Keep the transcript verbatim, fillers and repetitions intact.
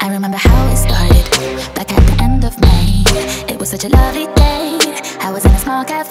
I remember how it started, back at the end of May. It was such a lovely day, I was in a small cafe.